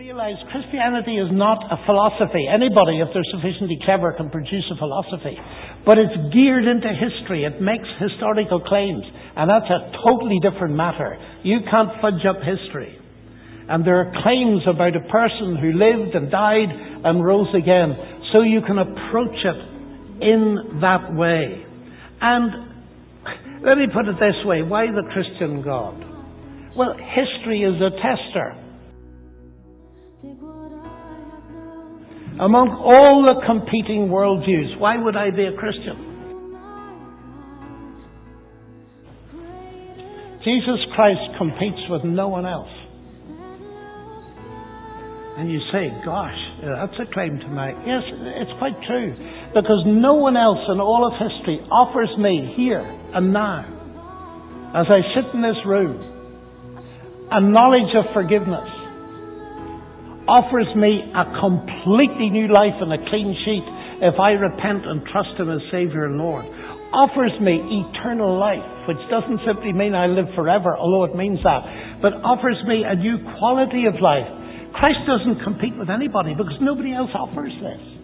realize Christianity is not a philosophy. Anybody, if they're sufficiently clever, can produce a philosophy. But it's geared into history. It makes historical claims. And that's a totally different matter. You can't fudge up history. And there are claims about a person who lived and died and rose again. So you can approach it in that way. And let me put it this way. Why the Christian God? Well, history is a tester. Among all the competing worldviews, why would I be a Christian? Jesus Christ competes with no one else. And you say, gosh, that's a claim to make. Yes, it's quite true. Because no one else in all of history offers me here and now, as I sit in this room, a knowledge of forgiveness, offers me a completely new life and a clean sheet if I repent and trust Him as Savior and Lord. Offers me eternal life, which doesn't simply mean I live forever, although it means that, but offers me a new quality of life. Christ doesn't compete with anybody because nobody else offers this.